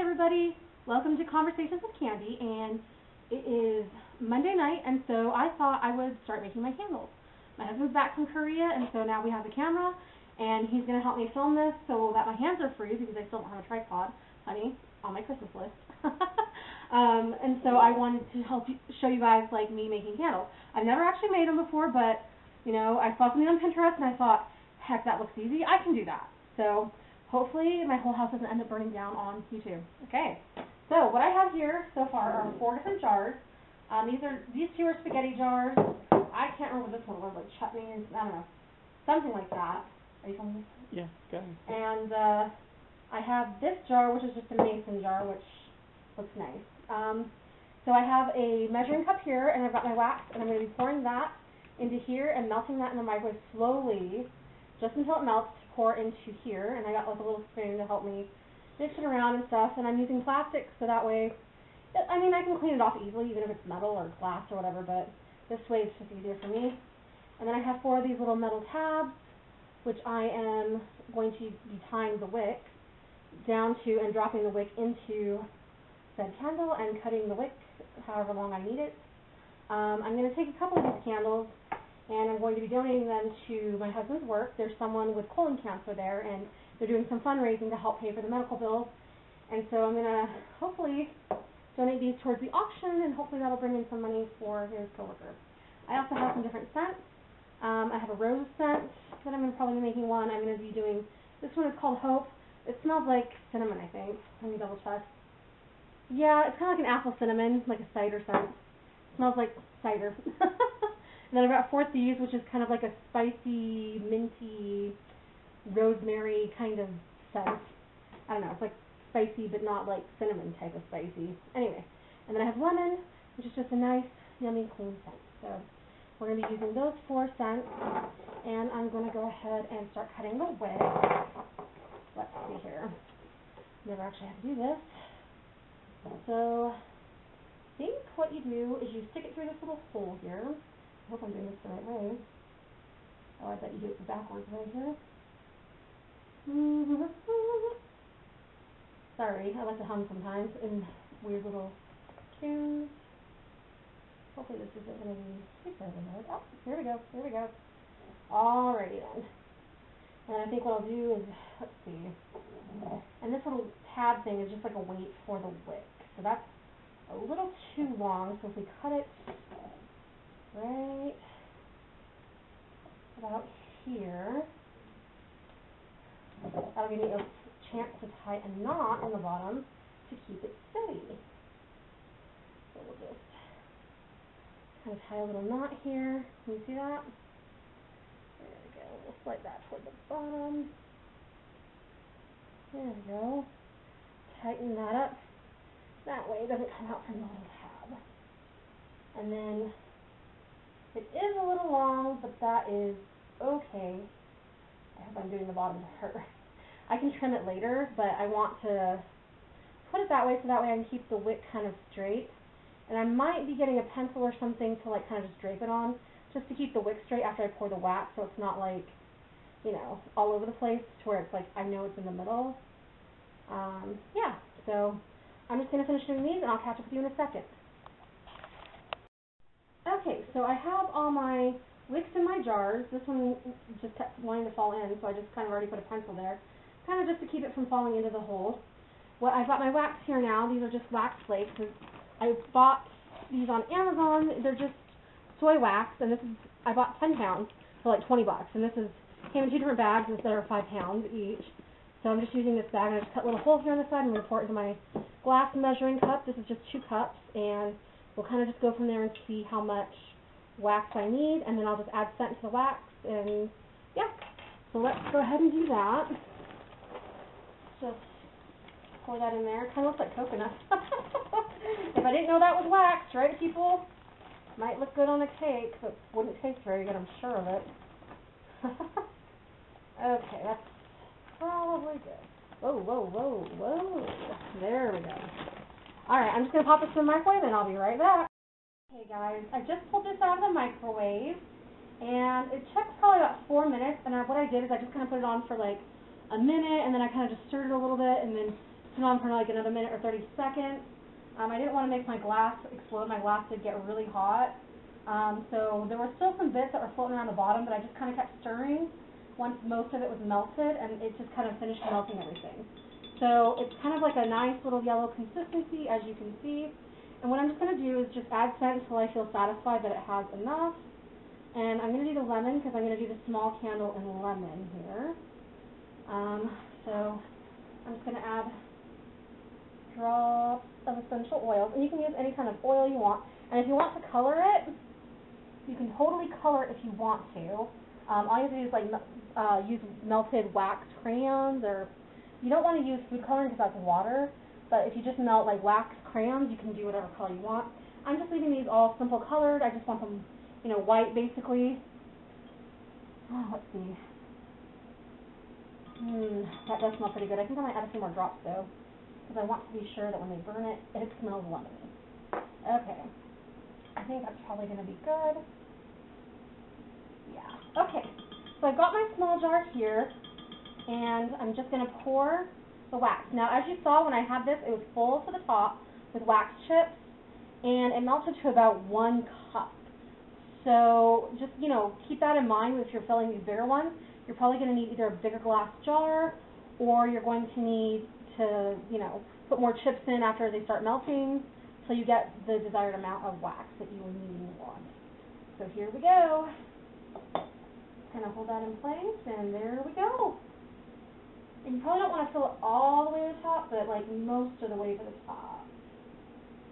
Hi everybody, welcome to Conversations with Candy, and it is Monday night, and so I thought I would start making my candles. My husband's back from Korea, and so now we have the camera, and he's going to help me film this so that my hands are free, because I still don't have a tripod, honey, on my Christmas list. And so I wanted to show you guys, like, me making candles. I've never actually made them before, but, you know, I saw something on Pinterest, and I thought, heck, that looks easy, I can do that. So hopefully my whole house doesn't end up burning down on YouTube. Okay, so what I have here so far are four different jars. These two are spaghetti jars. I can't remember this one was, like chutneys, I don't know, something like that. Are you filming this? Yeah, go ahead. And I have this jar, which is just a mason jar, which looks nice. So I have a measuring cup here, and I've got my wax, and I'm going to be pouring that into here and melting that in the microwave slowly, just until it melts, to pour into here. And I got like a little spoon to help me dish it around and stuff, and I'm using plastic, so that way, I mean, I can clean it off easily, even if it's metal or glass or whatever, but this way it's just easier for me. And then I have four of these little metal tabs, which I am going to be tying the wick down to and dropping the wick into said candle and cutting the wick however long I need it. I'm going to take a couple of these candles, and I'm going to be donating them to my husband's work. There's someone with colon cancer there, and they're doing some fundraising to help pay for the medical bills. And so I'm going to hopefully donate these towards the auction, and hopefully that'll bring in some money for his coworker. I also have some different scents. I have a rose scent that I'm going to probably be making one. I'm going to be doing, this one is called Hope. It smells like cinnamon, I think. Let me double check. Yeah, it's kind of like an apple cinnamon, like a cider scent. It smells like cider. And then I've got four of these, which is kind of like a spicy, minty, rosemary kind of scent. I don't know, it's like spicy, but not like cinnamon type of spicy. Anyway, and then I have lemon, which is just a nice, yummy, clean scent. So we're going to be using those four scents, and I'm going to go ahead and start cutting the wick. Let's see here. Never actually have to do this. So I think what you do is you stick it through this little hole here. I hope I'm doing this the right way. Oh, I bet you do it backwards right here. Sorry, I like to hum sometimes in weird little tunes. Hopefully this isn't going to be super loud. Oh, here we go, here we go. Alrighty then. And I think what I'll do is, let's see. And this little tab thing is just like a weight for the wick. So that's a little too long, so if we cut it right about here, that'll give me a chance to tie a knot in the bottom to keep it steady. So we'll just kind of tie a little knot here. Can you see that? There we go. We'll slide that toward the bottom. There we go. Tighten that up. That way it doesn't come out from the little tab. And then it is a little long, but that is okay. I hope I'm doing the bottom to her. I can trim it later, but I want to put it that way so that way I can keep the wick kind of straight. And I might be getting a pencil or something to like kind of just drape it on, just to keep the wick straight after I pour the wax, so it's not like, you know, all over the place to where it's like I know it's in the middle. Yeah, so I'm just going to finish doing these, and I'll catch up with you in a second. Okay, so I have all my wicks in my jars. This one just kept wanting to fall in, so I just kind of already put a pencil there, kind of just to keep it from falling into the hole. Well, I've got my wax here now. These are just wax flakes. I bought these on Amazon. They're just soy wax, and this is, I bought 10 pounds for like $20, and this is, came in two different bags that are 5 pounds each. So I'm just using this bag, and I just cut little holes here on the side, and I'm going to pour it into my glass measuring cup. This is just 2 cups, and we'll kind of just go from there and see how much wax I need, and then I'll just add scent to the wax, and yeah. So let's go ahead and do that. Just pour that in there. It kind of looks like coconut. If I didn't know that was wax, right, people? Might look good on a cake, but wouldn't taste very good, I'm sure of it. Okay, that's probably good. Whoa, whoa, whoa, whoa. There we go. Alright, I'm just going to pop this in the microwave, and I'll be right back. Hey guys, I just pulled this out of the microwave, and it took probably about 4 minutes, and what I did is I just kind of put it on for like a minute, and then I kind of just stirred it a little bit, and then it on for like another minute or 30 seconds. I didn't want to make my glass explode. My glass did get really hot. So there were still some bits that were floating around the bottom, but I just kind of kept stirring once most of it was melted, and it just kind of finished melting everything. So it's kind of like a nice little yellow consistency, as you can see. And what I'm just going to do is just add scent until I feel satisfied that it has enough. And I'm going to do the lemon because I'm going to do the small candle in lemon here. So I'm just going to add drops of essential oils. And you can use any kind of oil you want. And if you want to color it, you can totally color it if you want to. All you have to do is like use melted wax crayons, or you don't want to use food coloring because that's water. But if you just melt like wax crayons, you can do whatever color you want. I'm just leaving these all simple colored. I just want them, you know, white basically. Oh, let's see. That does smell pretty good. I think I might add a few more drops though, because I want to be sure that when they burn it, it smells lemony. Okay, I think that's probably going to be good. Yeah. Okay, so I've got my small jar here, and I'm just going to pour the wax. Now, as you saw, when I had this, it was full to the top with wax chips, and it melted to about 1 cup. So just, you know, keep that in mind if you're filling these bigger ones. You're probably going to need either a bigger glass jar, or you're going to need to, you know, put more chips in after they start melting so you get the desired amount of wax that you will need and want. So here we go. Just kind of hold that in place, and there we go. And you probably don't want to fill it all the way to the top, but like most of the way to the top.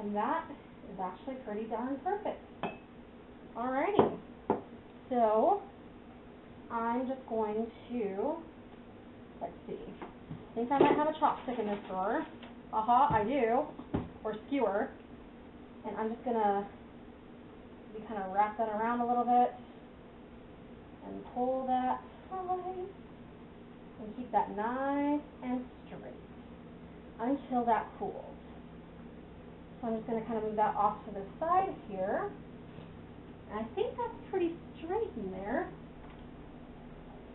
And that is actually pretty darn perfect. Alrighty. So I'm just going to, let's see. I think I might have a chopstick in this drawer. Aha, I do. Or skewer. And I'm just gonna kind of wrap that around a little bit and pull that side. And keep that nice and straight until that cools. So I'm just going to kind of move that off to the side here. And I think that's pretty straight in there.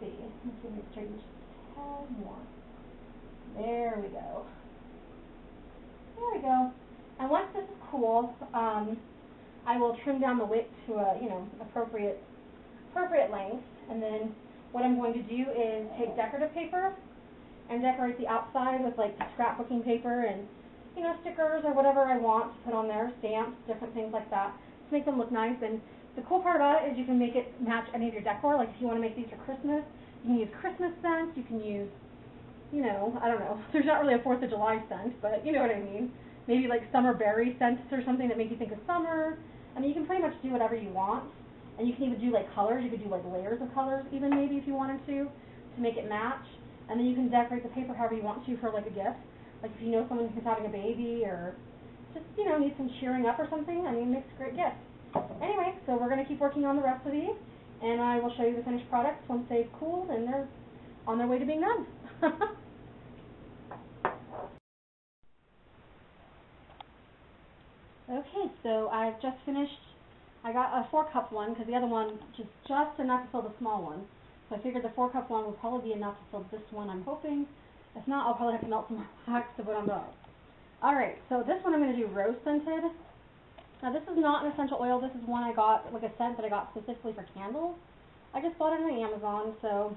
Let's see. Let's move it straight just a tad more. There we go. There we go. And once this is cool, I will trim down the wick to a, you know, appropriate length, and then what I'm going to do is take decorative paper and decorate the outside with like scrapbooking paper and, you know, stickers or whatever I want to put on there, stamps, different things like that, to make them look nice. And the cool part about it is you can make it match any of your decor. Like if you want to make these for Christmas, you can use Christmas scents, you can use, you know, I don't know, there's not really a 4th of July scent, but you know what I mean. Maybe like summer berry scents or something that make you think of summer. I mean, you can pretty much do whatever you want. And you can even do like colors, you could do like layers of colors even maybe if you wanted to make it match. And then you can decorate the paper however you want to for like a gift. Like if you know someone who's having a baby or just, you know, needs some cheering up or something, I mean, it makes a great gift. Anyway, so we're going to keep working on the rest of these, and I will show you the finished products once they've cooled and they're on their way to being done. Okay, so I've just finished. I got a 4-cup one because the other one just enough to fill the small one. So I figured the 4-cup one will probably be enough to fill this one, I'm hoping. If not, I'll probably have to melt some more wax to put on both. Alright, so this one I'm going to do rose scented. Now this is not an essential oil. This is one I got, like a scent that I got specifically for candles. I just bought it on Amazon, so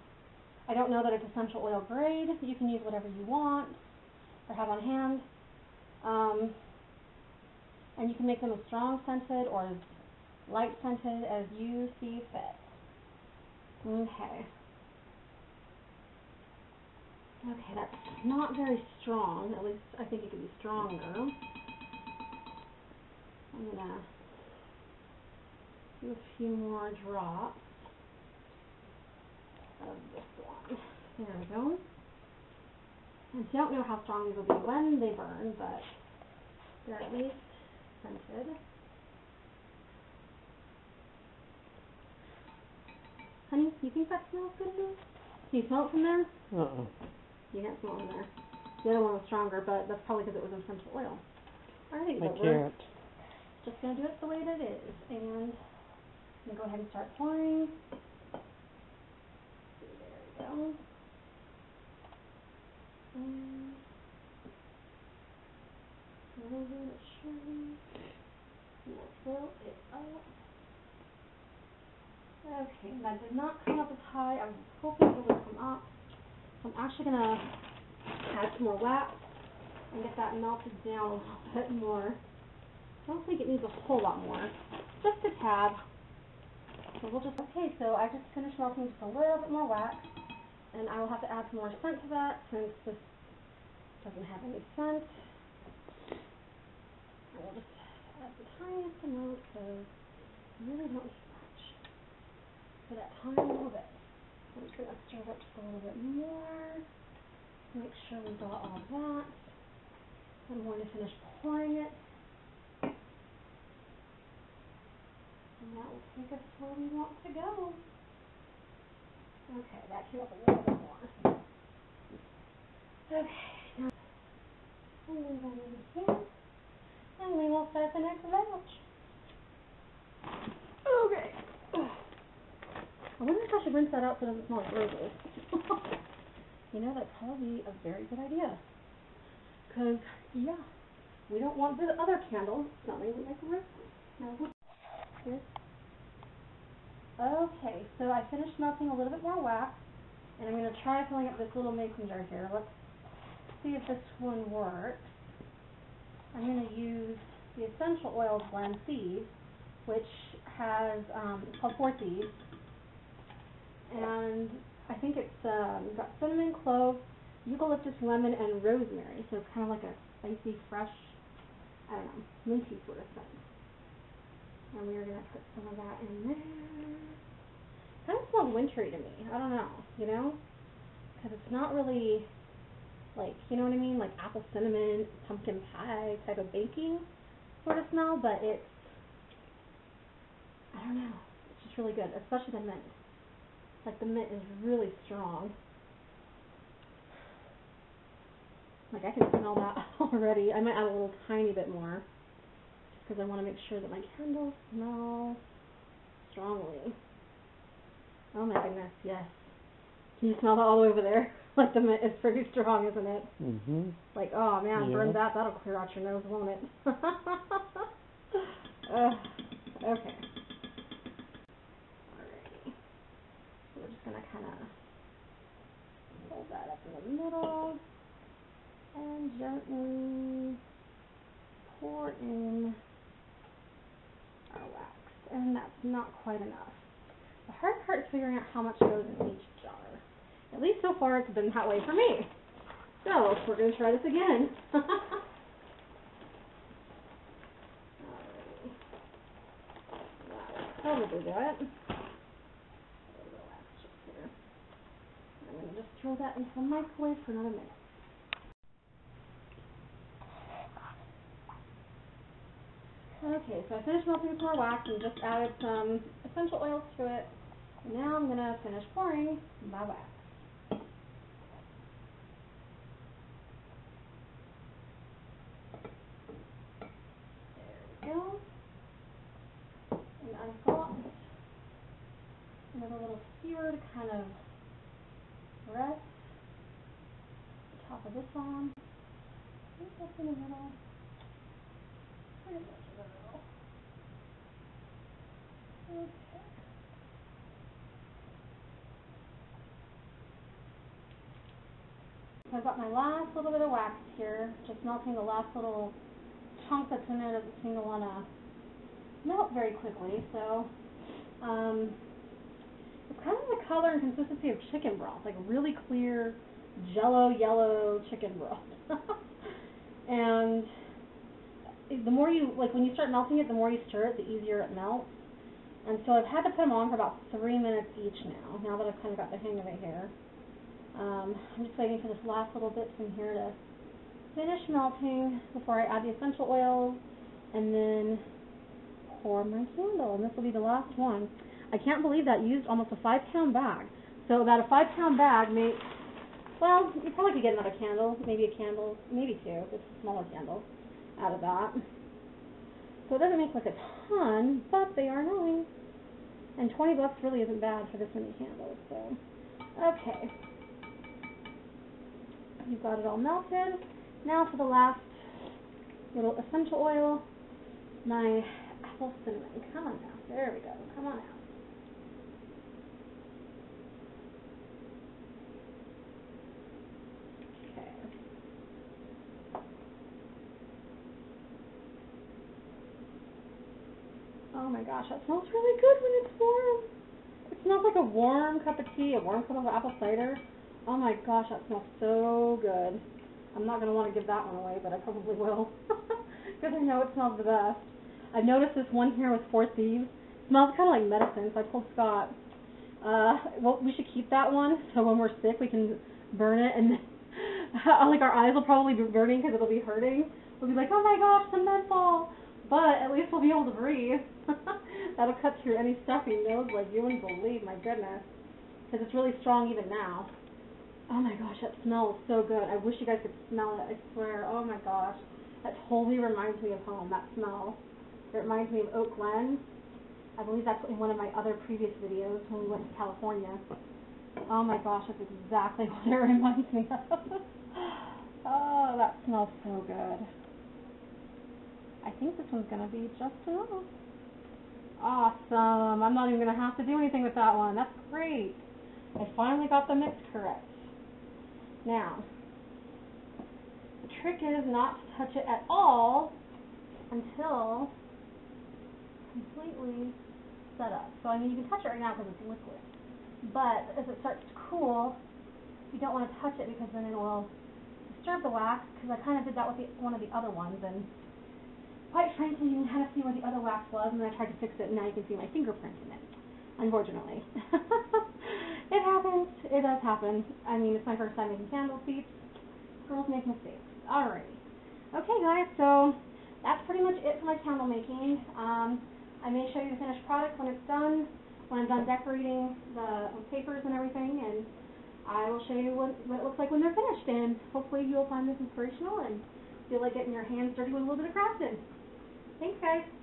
I don't know that it's essential oil grade. You can use whatever you want or have on hand. And you can make them as strong scented or as light scented as you see fit. Okay. Okay, that's not very strong. At least I think it could be stronger. I'm gonna do a few more drops of this one. There we go. I don't know how strong these will be when they burn, but they're at least scented. Honey, you think that smells good enough? Can you smell it from there? Uh-uh. You can't smell it from there. The other one was stronger, but that's probably because it was essential oil. Alright, so we're just going to do it the way that it is. And I'm going to go ahead and start pouring. There we go. And over it surely. You will fill it up. Okay, that did not come up as high. I was hoping it would come up. I'm actually going to add some more wax and get that melted down a little bit more. I don't think it needs a whole lot more. Just a tad. So we'll just, okay, so I just finished melting just a little bit more wax, and I will have to add some more scent to that since this doesn't have any scent. I will just add the tiniest amount because I really don't need much. For that tiny little bit. I'm just going to stir it up just a little bit more. Make sure we got all that. I'm going to finish pouring it. And that will take us where we want to go. Okay, that came up a little bit more. Okay, now we'll move on over here. And we will start the next batch. Okay. I wonder if I should rinse that out so it doesn't smell like roses. You know, that's probably a very good idea. Because, yeah, we don't want the other candle smelling like roses. No. Here's. Okay, so I finished melting a little bit more wax. And I'm going to try filling up this little mason jar here. Let's see if this one works. I'm going to use the essential oils blend seed, which has it's called 4 seeds, and I think it's got cinnamon, clove, eucalyptus, lemon, and rosemary. So it's kind of like a spicy, fresh, I don't know, minty sort of scent. And we are going to put some of that in there. Kind of smells wintry to me. I don't know, you know, because it's not really. Like, you know what I mean? Like apple cinnamon, pumpkin pie type of baking sort of smell, but it's, I don't know, it's just really good, especially the mint. Like, the mint is really strong. Like, I can smell that already. I might add a little tiny bit more because I want to make sure that my candles smell strongly. Oh my goodness, yes. Can you smell that all the way over there? Like, the mint is pretty strong, isn't it? Mm-hmm. Like, oh man, yeah. Burn that. That'll clear out your nose, won't it? Okay. Alrighty. So we're just going to kind of hold that up in the middle and gently pour in our wax. And that's not quite enough. The hard part is figuring out how much goes in each jar. At least so far, it's been that way for me. So, we're going to try this again. That'll do that. I'm going to just throw that into the microwave for another minute. Okay, so I finished melting with more wax and just added some essential oils to it. Now I'm going to finish pouring my wax. Kind of rest the top of this on. I think that's in the middle. Pretty much in the middle. Okay. So I've got my last little bit of wax here, just melting the last little chunk that's in there. Doesn't seem to want to melt very quickly, so it's kind of the color and consistency of chicken broth, like really clear, jello, yellow chicken broth. And the more you, like when you start melting it, the more you stir it, the easier it melts. And so I've had to put them on for about 3 minutes each now that I've kind of got the hang of it here. I'm just waiting for this last little bit from here to finish melting before I add the essential oils and then pour my candle. And this will be the last one. I can't believe that used almost a 5-pound bag. So about a 5-pound bag makes, well, you probably could get another candle, maybe a candle, maybe two, if it's a smaller candle, out of that. So it doesn't make like a ton, but they are nice. And $20 really isn't bad for this many candles, so. Okay. You've got it all melted. Now for the last little essential oil, my apple cinnamon. Come on now. There we go. Come on now. Okay. Oh my gosh, that smells really good when it's warm. It smells like a warm cup of tea, a warm cup of apple cider. Oh my gosh, that smells so good. I'm not going to want to give that one away, but I probably will. Because I know it smells the best. I've noticed this one here with 4 Thieves. It smells kind of like medicine, so I told Scott, well, we should keep that one, so when we're sick we can burn it, and like our eyes will probably be burning because it'll be hurting. We'll be like, oh my gosh, some menthol, but at least we'll be able to breathe. That'll cut through any stuffy nose like you wouldn't believe, my goodness, because it's really strong even now. Oh my gosh, that smells so good. I wish you guys could smell it, I swear. Oh my gosh, that totally reminds me of home, that smell. It reminds me of Oak Glen. I believe that's in one of my other previous videos when we went to California. Oh my gosh, that's exactly what it reminds me of. Oh, that smells so good. I think this one's going to be just enough. Awesome. I'm not even going to have to do anything with that one. That's great. I finally got the mix correct. Now, the trick is not to touch it at all until completely set up. So I mean, you can touch it right now because it's liquid, but as it starts to cool, you don't want to touch it because then it will disturb the wax, because I kind of did that with one of the other ones, and quite frankly, you can kind of see where the other wax was, and then I tried to fix it, and now you can see my fingerprint in it, unfortunately. It happens. It does happen. I mean, it's my first time making candle seats. Girls make mistakes. Alrighty. Okay, guys, so that's pretty much it for my candle making. I may show you the finished product when it's done, when I'm done decorating the papers and everything, and I will show you what it looks like when they're finished, and hopefully you'll find this inspirational and feel like getting your hands dirty with a little bit of crafting. Thanks, guys.